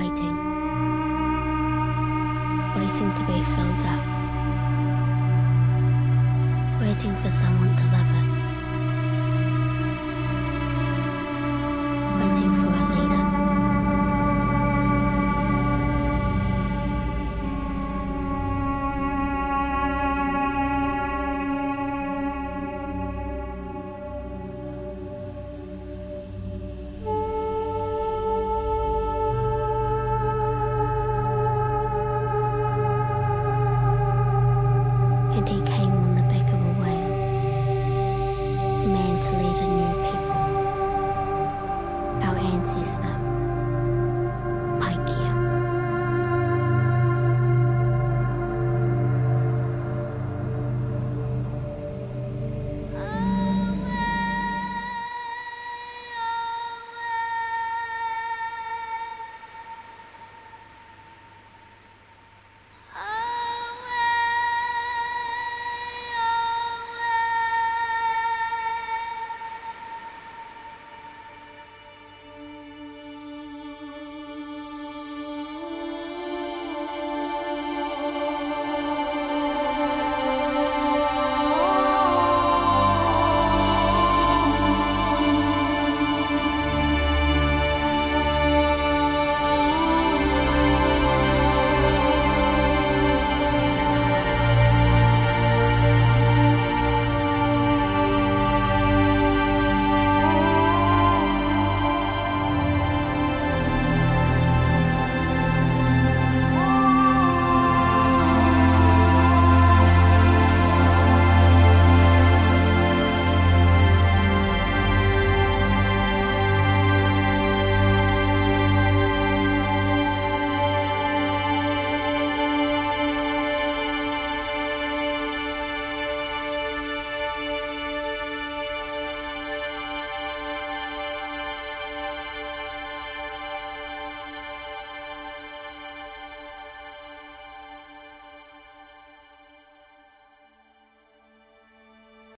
waiting, waiting to be filled up, waiting for someone to love it, waiting for